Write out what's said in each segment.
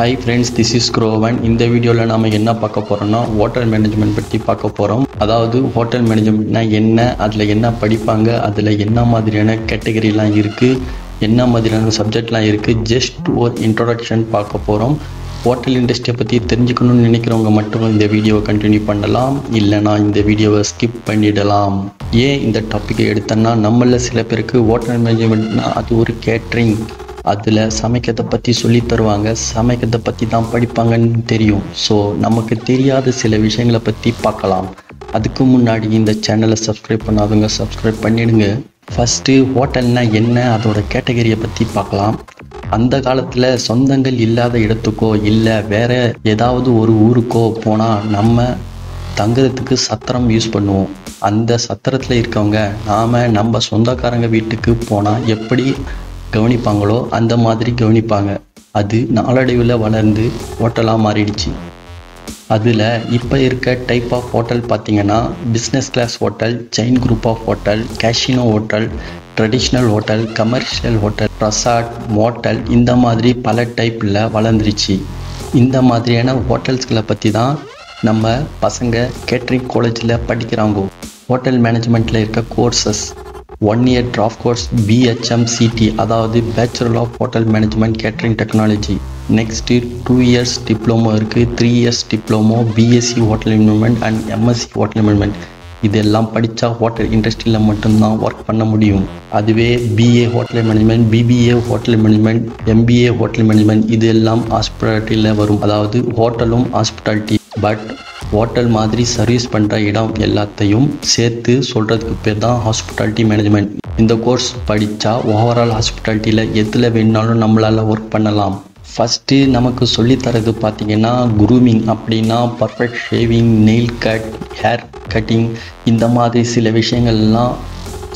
Hi friends, this is Crow One. In this video, we will talk about water management. That is, hotel management category subject just introduction. Hotel industry பத்தி தெரிஞ்சுக்கணும்னு நினைக்கிறவங்க மட்டும் இந்த வீடியோவை continue பண்ணலாம் இல்லனா இந்த வீடியோவை skip பண்ணிடலாம் ஏன் இந்த டாபிக் எடுத்தனா நம்மள சில பேருக்கு வாட்டர் மேனேஜ்மென்ட்னா அது ஒரு கேட்டரிங் அதுல சமைக்கிறத பத்தி சொல்லி தருவாங்க சமைக்கிறத பத்தி தான் படிப்பாங்கன்னு தெரியும் சோ நமக்கு தெரியாத சில விஷயங்களை பத்தி பார்க்கலாம் அதுக்கு முன்னாடி இந்த சேனலை subscribe பண்ணாதவங்க subscribe பண்ணிடுங்க first hotelனா என்ன அதோட கேட்டகரிய பத்தி பார்க்கலாம் அந்த காலத்துல சொந்தங்கள் இல்லாத இடத்துக்கோ இல்ல வேற ஏதாவது ஒரு ஊருக்கோ போனா நம்ம தங்குறதுக்கு சத்திரம் யூஸ் பண்ணுவோம் அந்த சத்திரத்துல இருக்கவங்க நாம நம்ம சொந்தக்காரங்க வீட்டுக்கு போனா எப்படி கவனிப்பாங்களோ அந்த மாதிரி கவனிப்பாங்க அது நாளடைவுல வளர்ந்து ஹோட்டலா மாறிடுச்சு அதுல இப்ப இருக்க டைப் ஆஃப் ஹோட்டல் பாத்தீங்கன்னா business class hotel chain group of hotel casino hotel Traditional hotel, commercial hotel, resort, motel இந்த மாதிரி பல டைப்ல வளர்ந்துருச்சு இந்த மாதிரியான ஹோட்டல்ஸ்களை பத்தி தான் நம்ம பசங்க கேட்டரிங் காலேஜ்ல படிக்கறாங்க ஹோட்டல் மேனேஜ்மென்ட்ல இருக்க courses 1 year draft course BHMCT அதாவது Bachelor of Hotel Management Catering Technology next 2 years diploma இருக்கு 3 years diploma BSc Hotel Management and MSc Hotel Management இதெல்லாம் படிச்சா ஹோட்டல் இண்டஸ்ட்ரியில மட்டும் தான் வர்க் பண்ண முடியும் அதுவே BA hotel management BBA hotel management MBA hotel management இதெல்லாம் ஹாஸ்பிட்டாலிட்டில வரும் அதாவது ஹோட்டலும் ஹாஸ்பிட்டாலிட்டி பட் ஹோட்டல் மாதிரி சர்வீஸ் பண்ற இடம் எல்லாத்தையும் சேர்த்து சொல்றதுக்கு பேர் தான் ஹாஸ்பிட்டாலிட்டி மேனேஜ்மென்ட் இந்த கோர்ஸ் படிச்சா ஓவரால் ஹாஸ்பிட்டாலிட்டில எதுல வேணாலும் நம்மளால வர்க் பண்ணலாம் First, நமக்கு சொல்லி தரது பாத்தீங்கன்னா grooming அப்படினா perfect shaving, nail cut, hair cutting இந்த மாதிரி சில விஷயங்கள்லாம்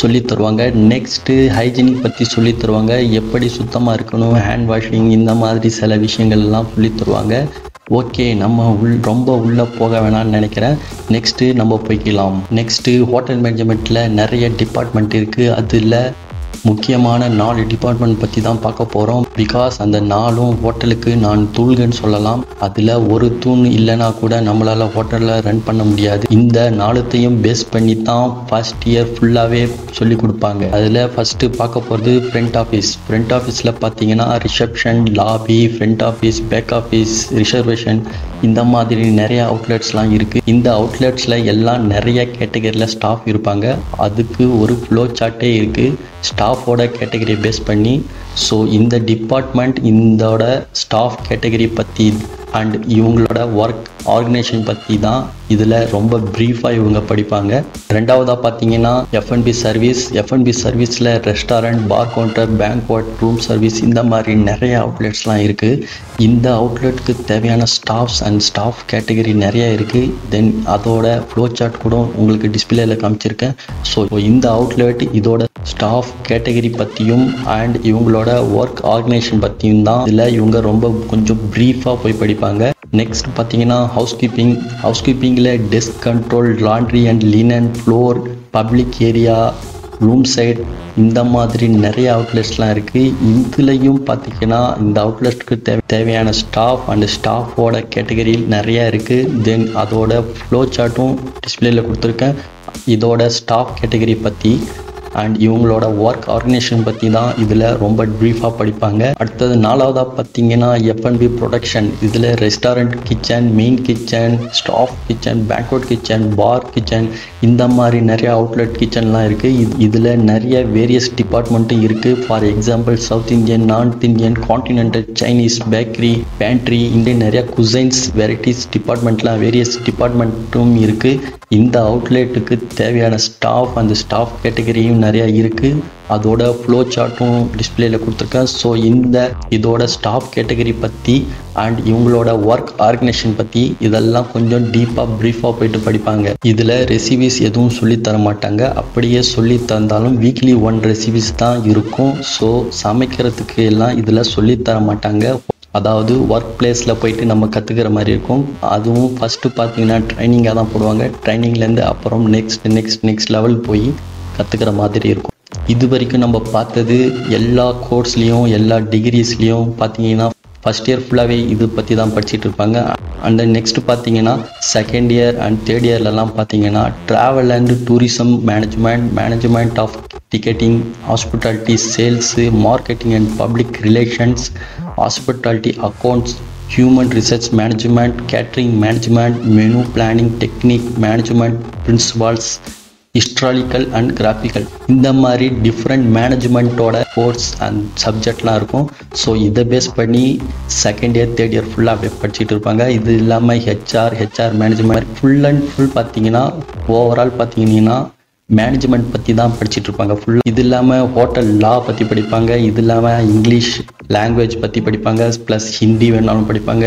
சொல்லி தருவாங்க next hygiene பத்தி சொல்லி தருவாங்க எப்படி சுத்தமா இருக்கணும் hand washing இந்த மாதிரி சில விஷயங்கள்லாம் சொல்லி தருவாங்க ஓகே நம்ம ரொம்ப உள்ள போக வேணாம்னு நினைக்கிறேன் next நம்ம போய்க்கலாம் next hotel managementல நிறைய டிபார்ட்மென்ட் இருக்கு அதுல முக்கியமான 4 டிபார்ட்மென்ட் பத்தி தான் பார்க்க போறோம் because அந்த 4ம் ஹோட்டலுக்கு நான் தூள்கன்னு சொல்லலாம் அதுல ஒரு தூண் இல்லனா கூட நம்மளால ஹோட்டல்ல ரன் பண்ண முடியாது இந்த 4த்தையும் பேஸ் பண்ணி தான் ஃபர்ஸ்ட் இயர் ஃபுல்லாவே சொல்லி கொடுப்பாங்க அதுல ஃபர்ஸ்ட் பார்க்க போறது ஃப்ரண்ட் ஆபீஸ்ல பாத்தீங்கன்னா reception lobby front office back office reservation இந்த மாதிரி நிறைய அவுட்லெட்ஸ்லாம் இருக்கு இந்த அவுட்லெட்ஸ்ல எல்லாம் நிறைய கேட்டகரியில ஸ்டாஃப் இருப்பாங்க அதுக்கு ஒரு ஃப்ளோ சார்ட்டே இருக்கு ஸ்டாஃப் ஓட கேட்டகரி பேஸ் பண்ணி சோ இந்த டிபார்ட்மென்ட் இந்தோட ஸ்டாஃப் கேட்டகரி பத்தி and இவங்களோட work organization பத்தி தான் இதுல ரொம்ப பிரீஃபா இவங்க படிப்பாங்க இரண்டாவதா பாத்தீங்கன்னா F&B சர்வீஸ்ல restaurant bar counter banquet room service இந்த மாதிரி நிறைய அவுட்லெட்ஸ்லாம் இருக்கு இந்த அவுட்லெட்க்கு தேவையான ஸ்டாஃப்ஸ் and ஸ்டாஃப் கேட்டகரி நிறைய இருக்கு தென் அதோட ஃப்ளோ சார்ட் கூட உங்களுக்கு டிஸ்ப்ளேல காமிச்சிருக்கேன் சோ இந்த அவுட்லெட் இதோட ஸ்டாஃப் கேட்டகரி பத்தியும் and இவங்களோட work organization பத்தியும் தான் இதுல இவங்க ரொம்ப கொஞ்சம் பிரீஃபா போய் படிப்பாங்க next பாத்தீங்கன்னா housekeeping housekeepingல desk control laundry and linen floor public area room side இந்த மாதிரி நிறைய அவுட்லெட்ஸ்லாம் இருக்கு இதுலயும் பாத்தீங்கன்னா இந்த அவுட்லெட்க்கு தேவையான ஸ்டாஃப் and ஸ்டாஃபோட கேட்டகரி நிறைய இருக்கு then அதோட flow chartம் டிஸ்ப்ளேல கொடுத்திருக்கேன் இதோட ஸ்டாஃப் கேட்டகரி பத்தி and இவங்களோட work organization பத்தி தான் இதுல ரொம்ப பிரீஃபா படிப்பாங்க அடுத்து நாலாவதா பாத்தீங்கன்னா F&B production இதுல restaurant kitchen main kitchen staff kitchen banquet kitchen bar kitchen இந்த மாதிரி நிறைய அவுட்லெட் கிச்சன்லாம் இருக்கு இதுல நிறைய வேரியஸ் டிபார்ட்மென்ட் இருக்கு for example south Indian north Indian continental Chinese bakery pantry இந்த நிறைய குசைன்ஸ் வெரைட்டிஸ் டிபார்ட்மென்ட்லாம் வேரியஸ் டிபார்ட்மென்ட்டும் இருக்கு இந்த அவுட்லெட்டுக்கு தேவையான ஸ்டாஃப் அந்த ஸ்டாஃப் கேட்டகரியும் நிறைய இருக்கு அதோட ஃப்ளோ சார்ட்டும் டிஸ்ப்ளேல கொடுத்திருக்கேன் சோ இந்த இதோட ஸ்டாஃப் கேட்டகரி பத்தி and இவங்களோட work organization பத்தி இதெல்லாம் கொஞ்சம் டீப்பா பிரீஃபா போயிட்டு படிப்பாங்க இதுல ரெசிபீஸ் எதுவும் சொல்லி தர மாட்டாங்க அப்படியே சொல்லி தந்தாலும் வீக்லி 1 ரெசிபீஸ் தான் இருக்கும் சோ சமைக்கிறதுக்கு எல்லாம் இதுல சொல்லி தர மாட்டாங்க அதாவது வர்க் பிளேஸ்ல போயிட்டு நம்ம கத்துக்கிற மாதிரி இருக்கும் அதுவும் ஃபர்ஸ்ட் பாத்தீங்கன்னா ட்ரைனிங்கா தான் போடுவாங்க ட்ரைனிங்ல இருந்து அப்புறம் நெக்ஸ்ட் லெவல் போய் கத்துக்கிற மாதிரி இருக்கும் இதுவரைக்கும் நம்ம பார்த்தது எல்லா கோர்ஸ்லயும் எல்லா டிகிரிஸ்லயும் பாத்தீங்கன்னா First year full away idu patti dhaan padichittu irupanga, and then next pathina second year and third year la lam pathina travel and tourism management, management of ticketing, hospitality, sales, marketing and public relations, hospitality accounts, human research management, catering management, menu planning, technique management, principles, historical and graphical. இந்த மாதிரி different management ஓட course and subject லாம் இருக்கும். So இதை base பண்ணி second year third year full அப்படியே படிச்சிட்டு இருப்பாங்க. இது இல்லாம HR management full and full பாத்தீங்கன்னா overall பாத்தீங்கன்னா management பத்தி தான் படிச்சிட்டு இருப்பாங்க full. இது இல்லாம hotel law பத்தி படிப்பாங்க, இது இல்லாம English language பத்தி படிப்பாங்க, plus Hindi வேணாலும் படிப்பாங்க.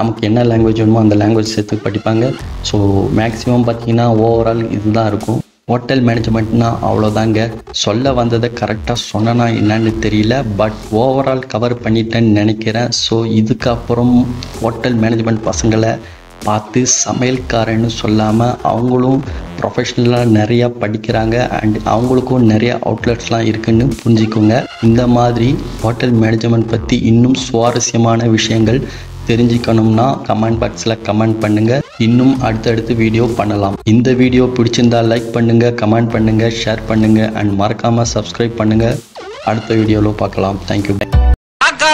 நமக்கு என்ன language வேணுமோ அந்த language சேர்த்து படிப்பாங்க. So maximum பாத்தீங்கன்னா overall இதுதான் இருக்கும். Hotel management na avlodanga solla vandada correcta sonnana enna theriyala, but overall cover panniten nenikiren. So idukaprom hotel management pasangala paathu samayalkaranu sollama avangalum professional ah nariya padikranga and avangalukku nariya outlets la iruknu punjikonga. Indha madri hotel management patti innum swarasiyamana vishayangal தெரிஞ்சிக்கணும்னா comment பாக்ஸ்ல comment பண்ணுங்க. இன்னும் அடுத்தடுத்து video பண்ணலாம். இந்த video பிடிச்சிருந்தா like பண்ணுங்க, comment பண்ணுங்க, ஷேர் பண்ணுங்க and மறக்காம சப்ஸ்கிரைப் பண்ணுங்க. அடுத்த வீடியோல பார்க்கலாம். Thank you. காக்கா